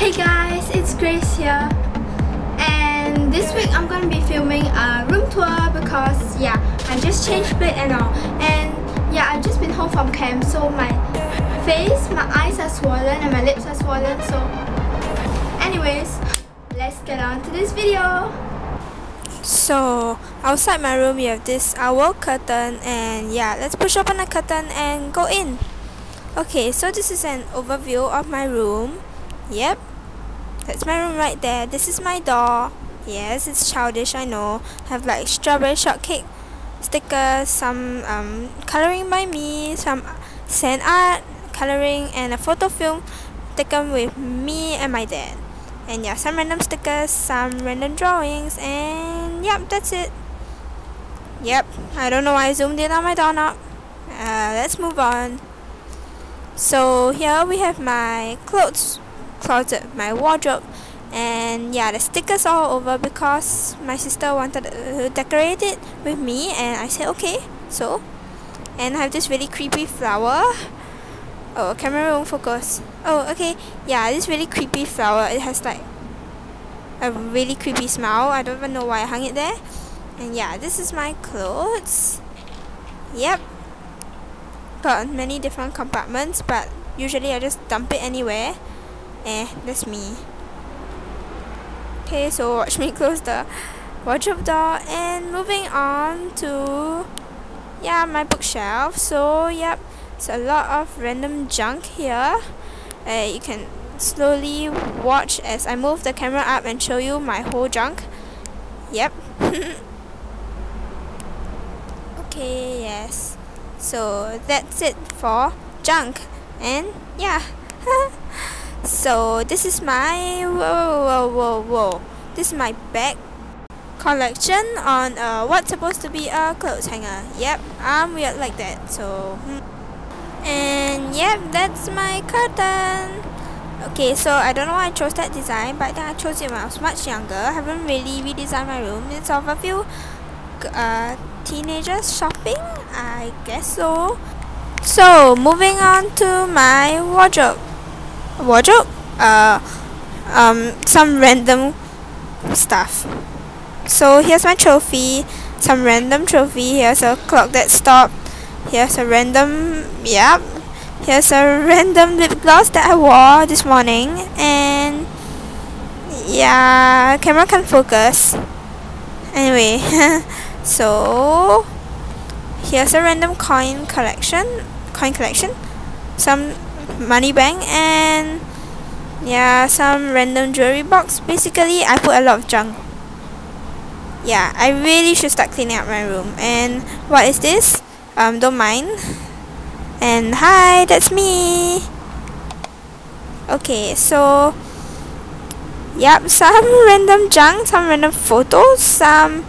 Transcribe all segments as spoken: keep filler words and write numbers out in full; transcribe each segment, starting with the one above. Hey guys, it's Grace here, and this week I'm gonna be filming a room tour because yeah, I just changed bed and all, and yeah, I've just been home from camp, so my face, my eyes are swollen and my lips are swollen. So anyways, let's get on to this video. So outside my room you have this owl curtain, and yeah, let's push open the curtain and go in. Okay, so this is an overview of my room. Yep, that's my room right there. This is my door. Yes, it's childish, I know. I have like strawberry shortcake stickers, some um, colouring by me, some sand art colouring, and a photo film taken with me and my dad. And yeah, some random stickers, some random drawings, and yep, that's it. Yep, I don't know why I zoomed in on my doorknob. Uh, let's move on. So here we have my clothes closet, my wardrobe, and yeah, the stickers all over because my sister wanted to decorate it with me, and I said okay. So, and I have this really creepy flower. Oh, camera won't focus. Oh, okay. Yeah, this really creepy flower. It has like a really creepy smell. I don't even know why I hung it there. And yeah, this is my clothes. Yep, got many different compartments, but usually I just dump it anywhere. Eh, that's me. Okay, so watch me close the wardrobe door, and moving on to yeah, my bookshelf. So yep, it's a lot of random junk here. Uh, you can slowly watch as I move the camera up and show you my whole junk. Yep. Okay, yes. So that's it for junk, and yeah. So this is my whoa whoa whoa whoa. This is my bag collection on uh, what's supposed to be a clothes hanger. Yep, I'm weird like that. So and yep, that's my curtain. Okay, so I don't know why I chose that design, but I think I chose it when I was much younger. I haven't really redesigned my room. It's of a few uh, teenagers shopping, I guess so. So moving on to my wardrobe. Wardrobe, uh, um, some random stuff. So here's my trophy, some random trophy. Here's a clock that stopped. Here's a random, yep. Here's a random lip gloss that I wore this morning, and yeah, camera can't focus. Anyway, so here's a random coin collection, coin collection, some money bank, and yeah, some random jewelry box. Basically I put a lot of junk. Yeah, I really should start cleaning up my room. And what is this? Um don't mind. And hi, that's me. Okay, so yep, some random junk, some random photos, some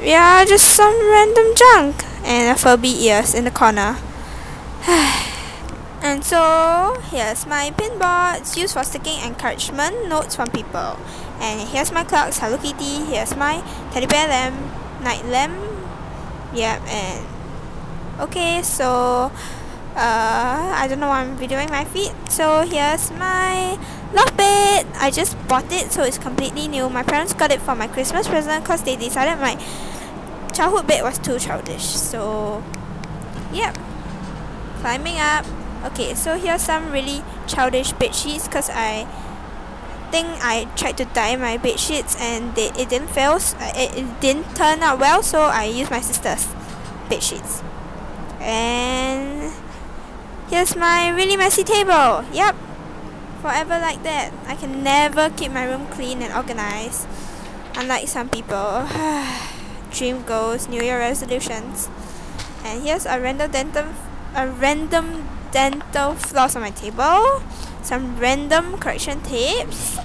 yeah, just some random junk, and a Furby ears in the corner. And so here's my pinboard. It's used for sticking encouragement notes from people. And here's my clocks, Hello Kitty. Here's my teddy bear lamp, night lamp. Yep, and okay, so uh, I don't know why I'm videoing my feet. So here's my loft bed. I just bought it, so it's completely new. My parents got it for my Christmas present because they decided my childhood bed was too childish. So yep, climbing up. Okay, so here's some really childish bed sheets because I think I tried to dye my bed sheets and they, it didn't fail. It, it didn't turn out well, so I used my sister's bed sheets. And here's my really messy table. Yep, forever like that. I can never keep my room clean and organized, unlike some people. Dream goals, New Year resolutions. And here's a random dental, a random. dental floss on my table, some random correction tapes,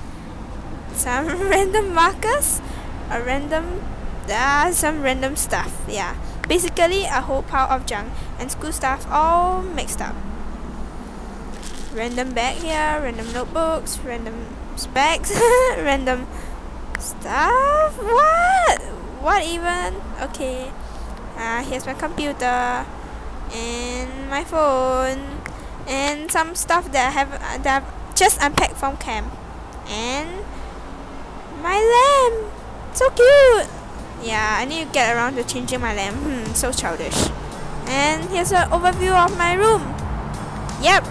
some random markers, a random uh, some random stuff. Yeah, basically a whole pile of junk and school stuff all mixed up. Random bag here, random notebooks, random specs, random stuff. What? What even? Okay. Uh, here's my computer. And my phone, and some stuff that I have that I've just unpacked from camp. And my lamp, so cute. Yeah, I need to get around to changing my lamp. Hmm, so childish. And here's an overview of my room. Yep.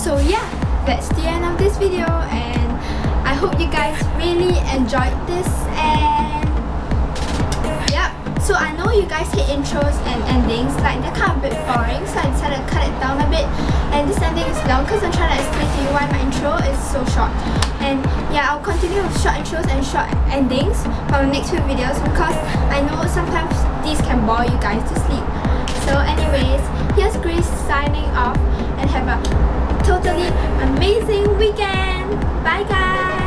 So yeah, that's the end of this video, and I hope you guys really enjoyed this, and yeah, so I know you guys hate intros and endings, like they're kind of a bit boring, so I decided to cut it down a bit, and this ending is long because I'm trying to explain to you why my intro is so short. And yeah, I'll continue with short intros and short endings for the next few videos because I know sometimes these can bore you guys to sleep. So anyways, here's Grace signing off, and have a totally amazing weekend. Bye guys.